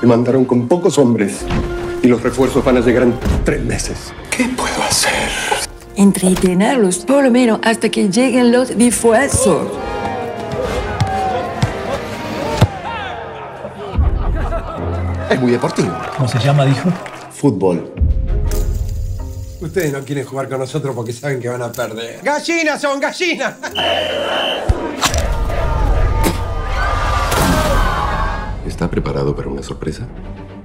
Me mandaron con pocos hombres y los refuerzos van a llegar en 3 meses. ¿Qué puedo hacer? Entretenerlos, por lo menos, hasta que lleguen los refuerzos. Es muy deportivo. ¿Cómo se llama, dijo? Fútbol. Ustedes no quieren jugar con nosotros porque saben que van a perder. ¡Gallinas son gallinas! ¿Está preparado para una sorpresa?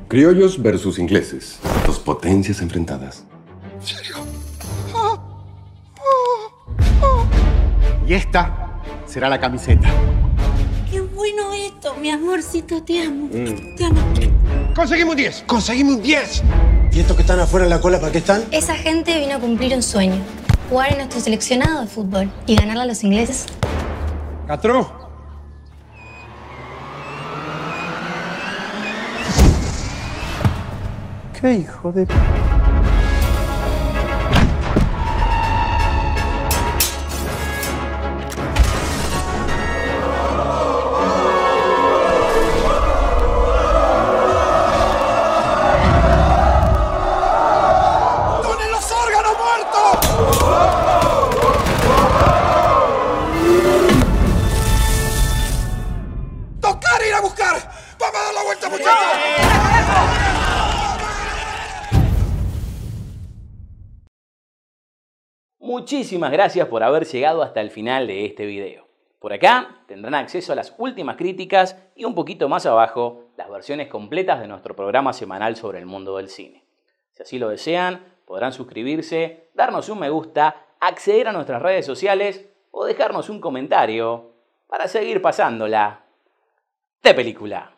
Criollos versus ingleses. Dos potencias enfrentadas. ¿En serio? Y esta será la camiseta. ¡Qué bueno esto! Mi amorcito, te amo. Te amo. ¡Conseguimos un 10! ¡Conseguimos un 10! ¿Y estos que están afuera en la cola, para qué están? Esa gente vino a cumplir un sueño. Jugar en nuestro seleccionado de fútbol y ganarle a los ingleses. ¡Catrú! ¡Qué hijo de...! ¡Vamos a dar la vuelta, muchachos! Muchísimas gracias por haber llegado hasta el final de este video. Por acá tendrán acceso a las últimas críticas y un poquito más abajo las versiones completas de nuestro programa semanal sobre el mundo del cine. Si así lo desean, podrán suscribirse, darnos un me gusta, acceder a nuestras redes sociales o dejarnos un comentario para seguir pasándola de película.